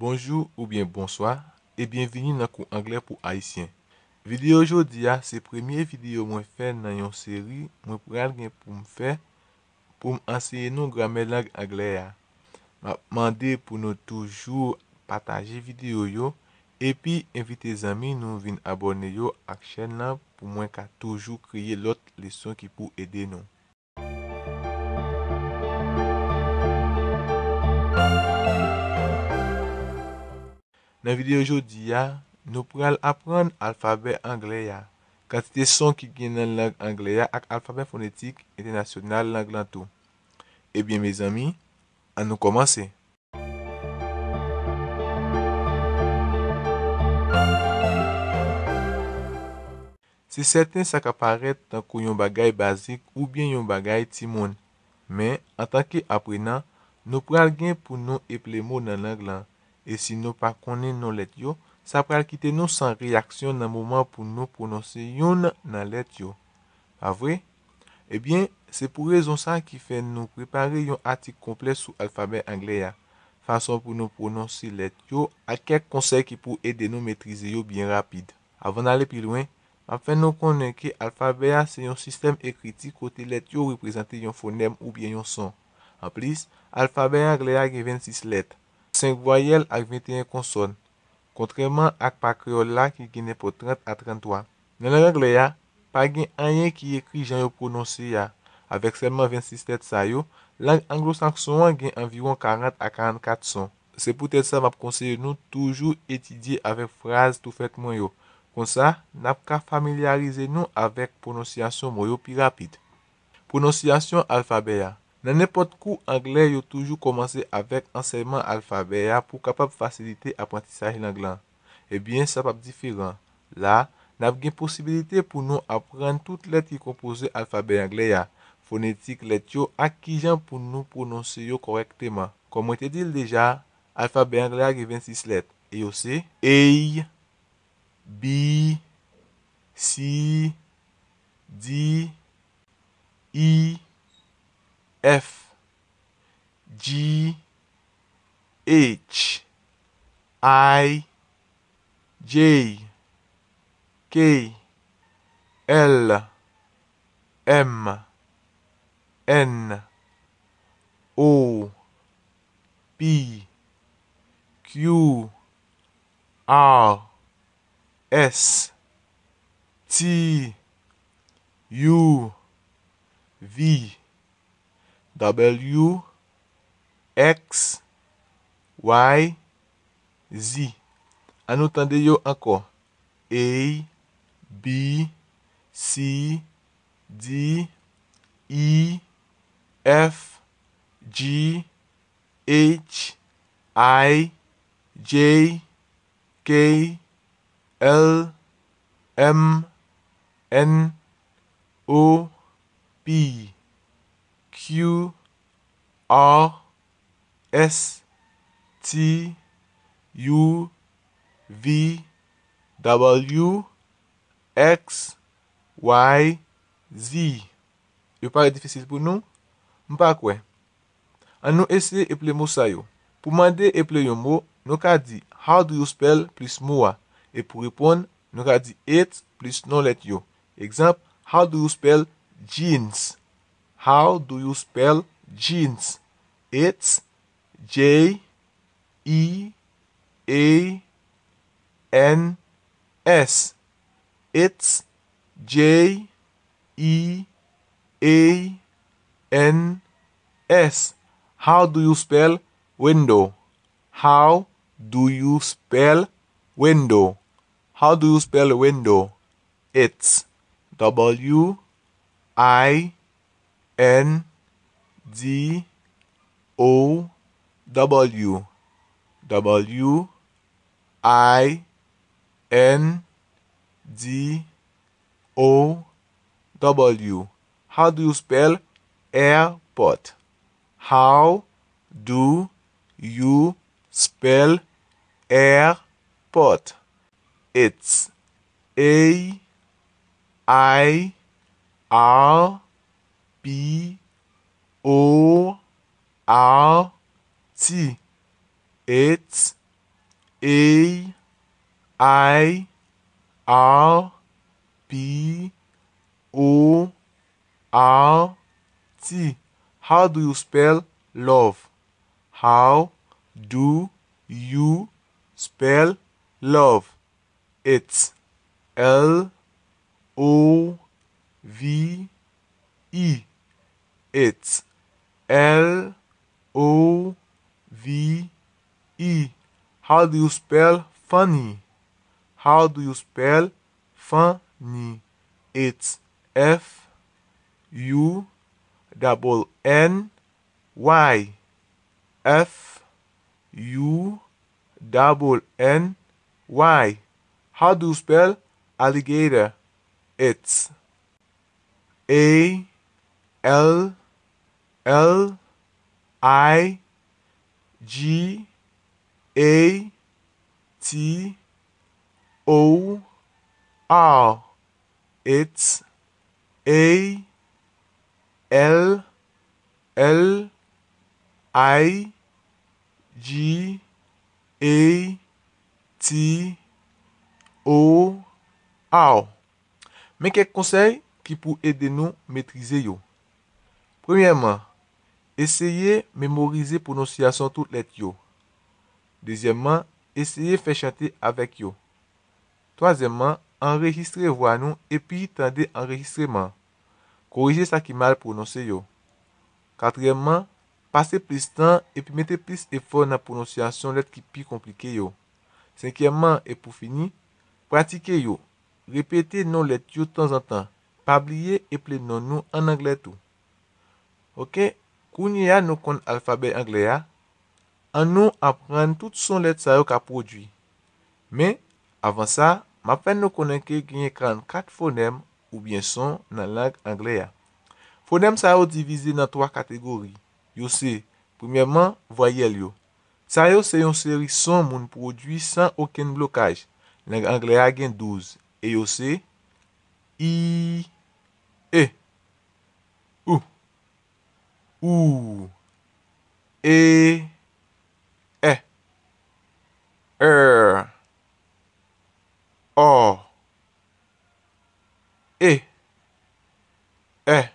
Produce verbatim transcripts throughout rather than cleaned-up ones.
Bonjour ou bien bonsoir et bienvenue dans cours anglais pour haïtien. Vidéo aujourd'hui a c'est première vidéo moi fait dans une série moi pour pour me faire pour enseigner nous grammaire langue anglaise. M'a demandé pour nous toujours partager vidéo yo et puis inviter les amis nous vinn abonner yo à chaîne là pour moi qu'à toujours créer l'autre leçon qui pour aider nous. Dans la vidéo aujourd'hui, nous allons apprendre l'alphabet anglais. Quantité de sons qui viennent dans la langue anglaise avec l'alphabet phonétique international langue lantou. Eh bien mes amis, à nous commencer. C'est certain ça apparaît tant qu'on bagay basique ou bien yon bagay timon. Mais en tant qu'apprenant, nous allons gagner pour nous épeler mots dans la langue. Et si nous ne connaissons pas les lettres, ça va quitter nous sans réaction dans le moment pour nous prononcer une dans les lettres. Pas vrai? Eh bien, c'est pour raison ça qui fait nous préparer un article complet sur l'alphabet anglais. Façon pour nous prononcer les lettres à quelques conseils qui pour aider nous maîtriser bien rapide. Avant d'aller plus loin, afin de nous connaître que l'alphabet c'est un système écrit côté lettres représentent un phonème ou bien un son. En plus, l'alphabet anglais a vingt-six lettres. cinq voyelles avec vingt et un consonnes, contrairement à la créole qui gagne pour trente à trente-trois. Dans l'anglais, il n'y a pas rien qui écrit Jean prononcé. Avec seulement vingt-six lettres, la langue anglo-saxonne gagne environ quarante à quarante-quatre sons. C'est peut-être ça que je conseille nous toujours étudier avec phrase tout fait yo. Comme ça, nous pouvons familiariser nous avec la prononciation moyo plus rapide. Prononciation alphabet. Dans n'importe cours anglais, yo toujours commencé avec enseignement alphabet pour capable faciliter l'apprentissage de l'anglais. Eh bien, ça va différent. Là, nous avons une possibilité pour nous apprendre toutes les lettres qui composent l'alphabet anglais, phonétique, lettres, à qui j'en pour nous prononcer correctement. Comme on te dit déjà, l'alphabet anglais a vingt-six lettres. Et aussi, A, B, C, D, E, F, G, H, I, J, K, L, M, N, O, P, Q, R, S, T, U, V, W, X, Y, Z. À nous tendre encore. A, B, C, D, E, F, G, H, I, J, K, L, M, N, O, P, Q, R, S, T, U, V, W, X, Y, Z. Il paraît difficile pour nous? M'pas quoi? On nous essaie d'appeler mot ça yo. Pour demander d'appeler un mot, nous avons dit how do you spell plus moi. Et pour répondre, nous avons dit it plus non let yo. Exemple, how do you spell jeans? How do you spell jeans? It's J E A N S. It's J E A N S. How do you spell window? How do you spell window? How do you spell window? It's W I N D O W W I N D O W. How do you spell airport? How do you spell airport? It's A I R P O R T. It's A, I, R, P, O, R, T. How do you spell love? How do you spell love? It's L, O, V, E. It's L, O, V, E. How do you spell funny? How do you spell funny? It's F U double N Y. F U double N Y. How do you spell alligator? It's A L L I G A T O R. It's A L L I G A T O R. Mais quelques conseils qui pour aider nous maîtriser yo. Premièrement, essayez mémoriser prononciation toutes lettres yo. Deuxièmement, essayez de faire chanter avec eux. Troisièmement, enregistrez voix nous et puis tendez enregistrement. Corrigez ça qui mal prononcé yo. Quatrièmement, passez plus de temps et puis mettez plus d'effort dans la prononciation lettres qui plus compliquées yo. Cinquièmement, et pour finir, pratiquez yo. Répétez nos lettres de temps en temps. Pas oublier et plein non nous en anglais tout. OK, kounya nous connaissons l'alphabet anglais. A. On nous apprend toutes son lettre ça qu'a produit. Mais avant ça, m'a fait nous connaître qu'il y a quarante-quatre phonèmes ou bien sons dans la langue anglaise. Phonèmes ça sont divisés dans trois catégories. Yo c'est premièrement voyelles yo. Ça yo c'est une série son moun produit sans aucun blocage. La langue anglaise gagne douze et yo c'est i e ou ou e R, O, E, E,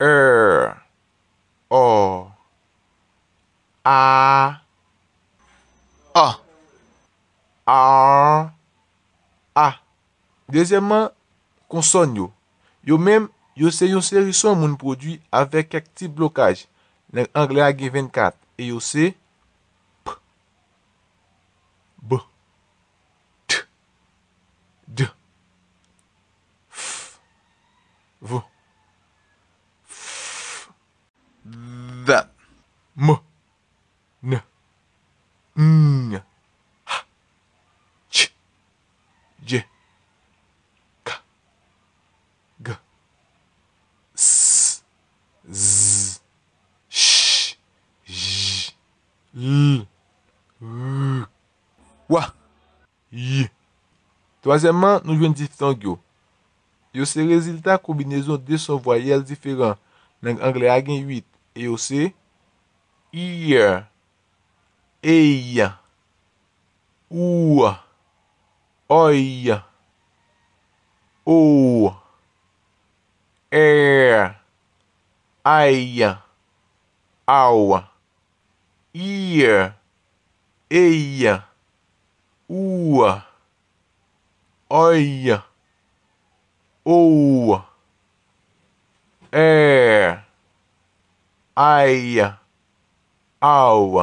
R, O, A, A, R, A. Deuxièmement, consonne yo. Yo même, yo c'est une série son moun produit avec quelques petits blocages. L'anglais a vingt-quatre et yo c'est B, T, D, F, V, F, D, M, N, N, H, Ch, J, K, G, S, Z, Sh, J, L, R. Wa, y. Troisièmement, nous jouons diphtongue yo. Yo c'est résultat combinaison de son voyelles différents. Langue anglais a gain huit et yo c'est ear, ey, ou, oi, o, air, aïe, aw, ear, ey. Ou, oi, ou, air, aïe, au.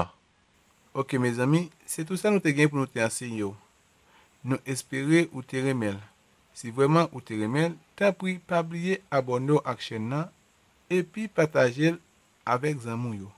Ok mes amis, c'est tout ça nous te gagne pour nous te enseigner. Nous espérons ou te remel. Si vraiment ou te remel, t'as pris pas oublier abonner à la chaîne et puis partager avec Zamou yo.